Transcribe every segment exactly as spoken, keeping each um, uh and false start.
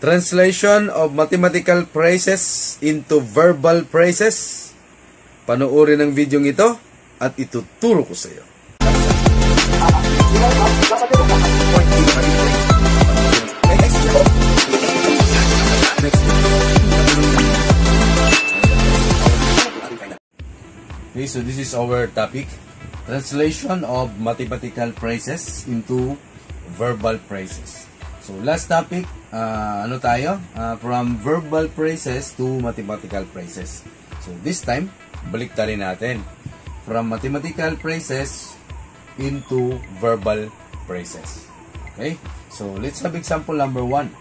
Translation of mathematical phrases into verbal phrases. Panoorin ang video ito at ituturo ko sa iyo. Okay, so this is our topic. Translation of mathematical phrases into verbal phrases. So last topic, uh, ano tayo? Uh, from verbal phrases to mathematical phrases. So this time, balik tayo natin. From mathematical phrases into verbal phrases. Okay? So let's have example number one.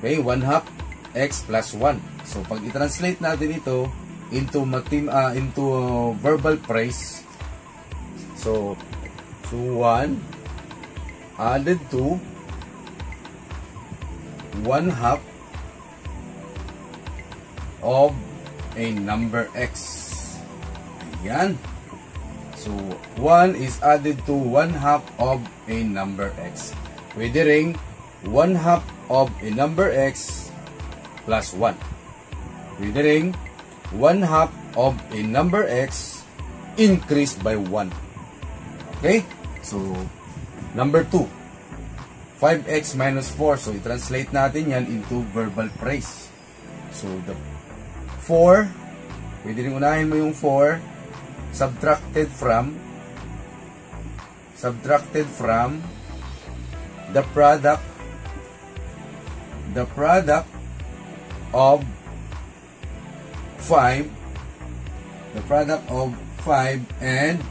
Okay, one half x plus one. So pag i-translate natin ito into matim, uh, into uh, verbal phrase. So, so one added to one half of a number x. Ayan. So, one is added to one half of a number x. Pwede ring one half of a number x plus one. Pwede ring one half of a number x increased by one. Okay? So, number two. five x minus four. So, i-translate natin yan into verbal phrase. So, the four, pwede rin unahin mo yung four, subtracted from, subtracted from, the product, the product of five, the product of five and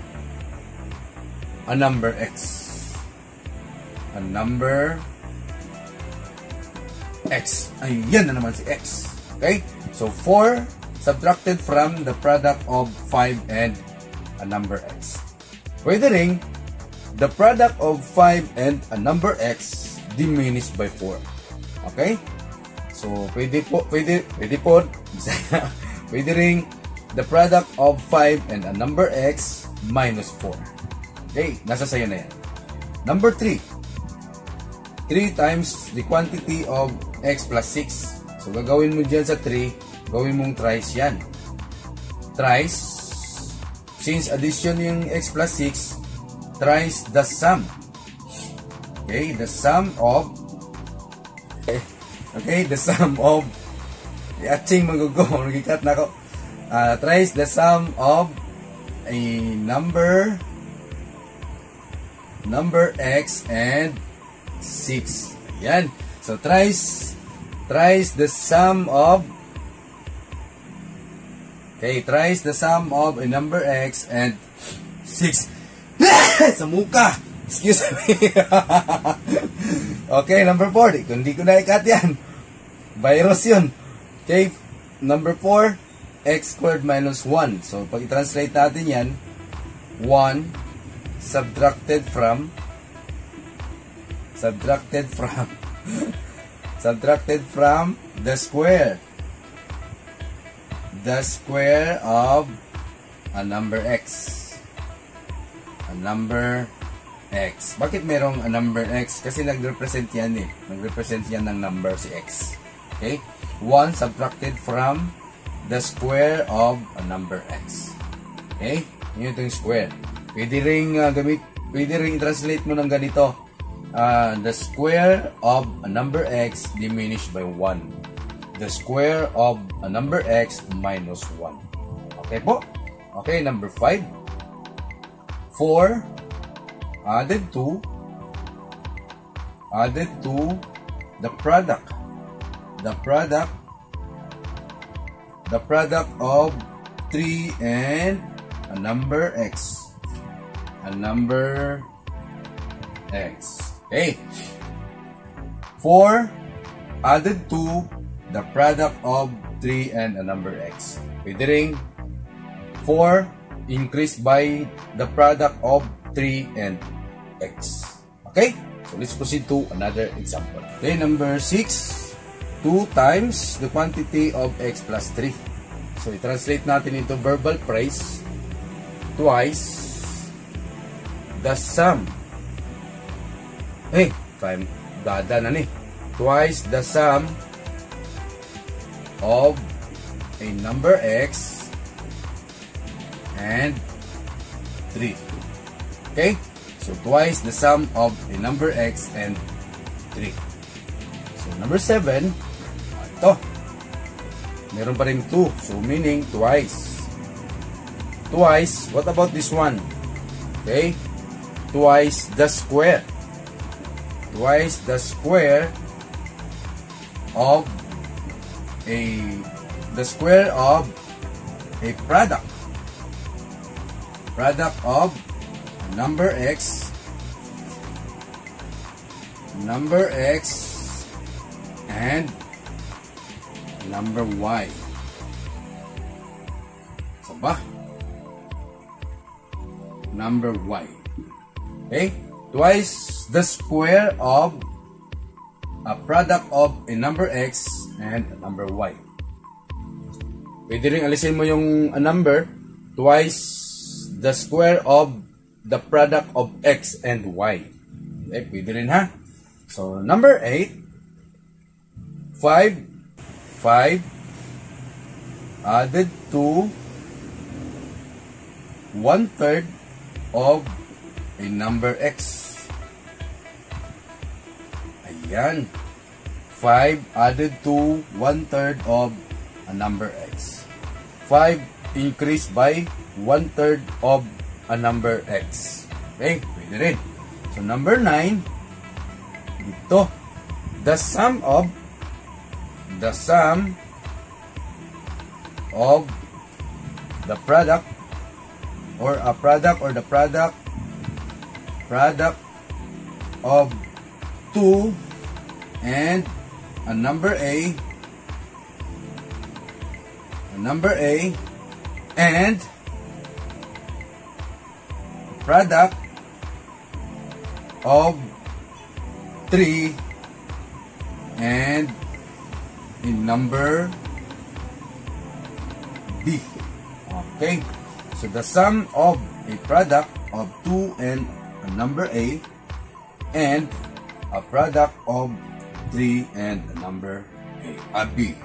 a number x. A number x. Ayan na naman si x. Okay? So, four subtracted from the product of five and a number x. Pwede rin, the product of five and a number x diminished by four. Okay? So, pwede po, pwede, pwede po, pwede rin, the product of five and a number x minus four. Okay? Nasa sayo na yan. Number three. three times the quantity of x plus six. So, gagawin mo dyan sa three, gawin mong thrice yan. Thrice, since addition yung x plus six, thrice the sum. Okay, the sum of, okay, okay the sum of, ating magugo, nagikat na ako. Uh, thrice the sum of a number, number x and six. Ayan. So, thrice, thrice the sum of, okay, thrice the sum of a number x and six. Sa muka! Excuse me. Okay, number four. Hindi ko naikat yan. Virus yun. Okay, number four, x squared minus one. So, pag i-translate natin yan, one subtracted from subtracted from subtracted from the square the square of a number x a number x. Bakit merong a number x? Kasi nagrepresent yan eh. Nagrepresent yan ng number si x. Okay? one subtracted from the square of a number x. Okay? Yun itong square. Pwede rin uh, gamit, pwede rin translate mo ng ganito. Uh, the square of a number x diminished by one. The square of a number x minus one. Okay po? Okay, number five. four added to added to the product. The product the product of three and a number x. A number x. Okay. four added to the product of three and a number x. Pwede rin four increased by the product of three and x. Okay? So, let's proceed to another example. Okay, number six. two times the quantity of x plus three. So, i-translate natin into verbal phrase. Twice the sum. Eh, time dada na ni. twice the sum of a number x and three. Okay? So twice the sum of a number x and three. So number seven, ito. Meron pa rin two. So meaning twice. Twice, what about this one? Okay? Twice the square. Twice the square of a the square of a product product of number x number x and number y. Sabah number y. Okay, twice the square of a product of a number x and a number y. Pwede rin alisin mo yung a number, twice the square of the product of x and y. Okay, pwede rin ha. So, number eight, five, five added to one third of a number x. Ayan. five added to one third of a number x. five increased by one third of a number x. Okay? Pwede rin. So, number nine, dito. The sum of the sum of the product or a product or the product product of two and a number a a number a and product of three and a number b. Okay, so the sum of a product of two and a number a and a product of three and a number a, a b.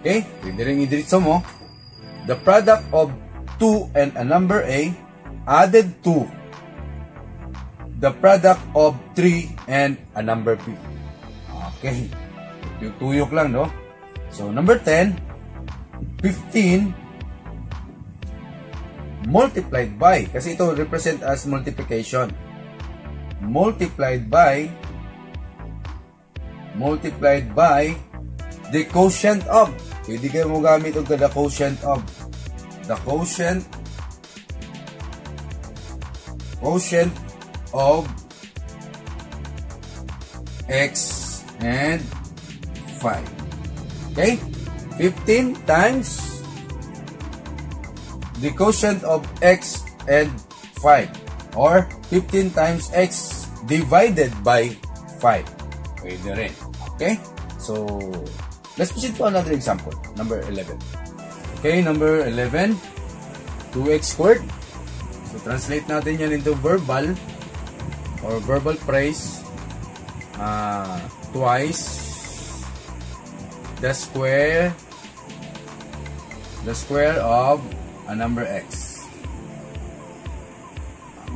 Okay, pwede rin idiritso mo. The product of two and a number a added to the product of three and a number b. Okay, tuyok lang, no? So, number ten, fifteen multiplied by, kasi ito represent as multiplication. Multiplied by multiplied by the quotient of. Pwede kayo mo gamit og the quotient of. The quotient quotient of x and five. Okay? fifteen times the quotient of x and five. Or fifteen times x divided by five. Pwede rin. Okay? So, let's proceed to another example. Number eleven. Okay, number eleven. two x squared. So, translate natin yan into verbal or verbal phrase. Uh, twice the square the square of a number x.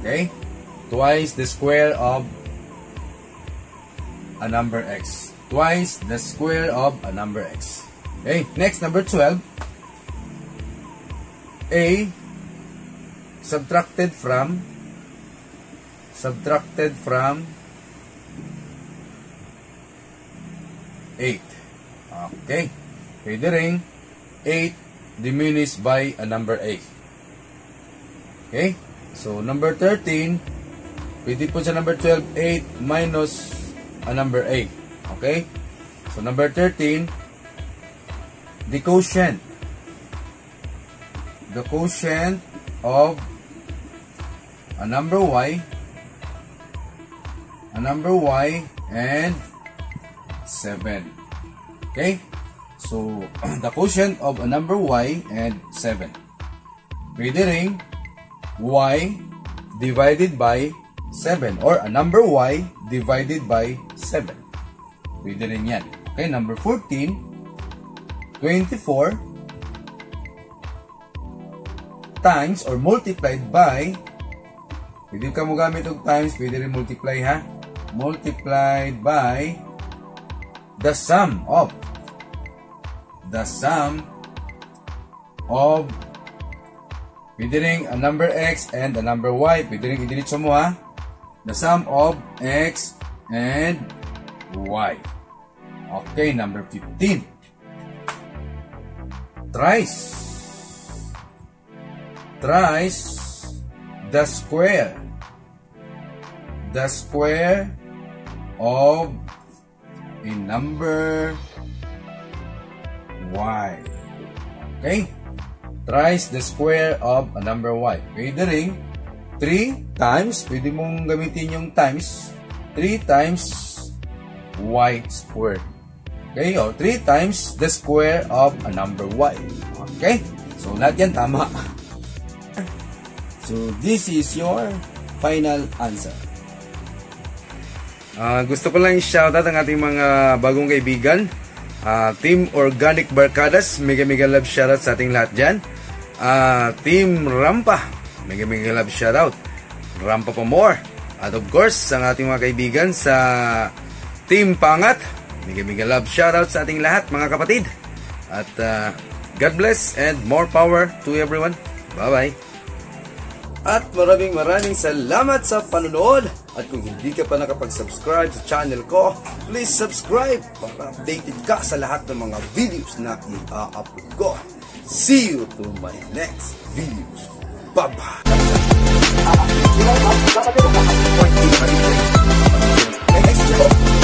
Okay? Twice the square of a number x. Twice the square of a number x. Okay? Next, number twelve. A subtracted from subtracted from eight. Okay? Pwede rin eight diminished by a number a. Okay? So, number thirteen, pwede po sa number twelve, eight minus a number eight. Okay? So, number thirteen, the quotient. The quotient of a number y, a number y, and seven. Okay? So, the quotient of a number y and seven. Pwede rin y divided by seven or a number y divided by seven. Pwede rin yan. Okay, number fourteen, twenty-four times or multiplied by, pwede ka mo gamit og times, pwede rin multiply ha, multiplied by the sum of, the sum of, pwede rin a number x and a number y, pwede rin idiretso mo ha, the sum of x and y. Okay, number fifteen. Thrice. Thrice the square. The square of a number y. Okay? Thrice the square of a number y. Pwede rin three times, pwede mong gamitin yung times. three times y squared. Okay? Or three times the square of a number y. Okay? So, lahat yan tama. So, this is your final answer. Uh, gusto ko lang i-shoutout ang ating mga bagong kaibigan. Uh, Team Organic Barkadas, mega mega love shoutout sa ating lahat dyan. Uh, Team Rampa, mega mega love shoutout. Rampa pa more. At of course, ang ating mga kaibigan sa Team Pangat, mega-mega love shoutout sa ating lahat mga kapatid. At uh, God bless and more power to everyone. Bye-bye. At maraming maraming salamat sa panonood. At kung hindi ka pa nakapag-subscribe sa channel ko, please subscribe para updated ka sa lahat ng mga videos na i-upload ko. See you to my next videos. Bye-bye.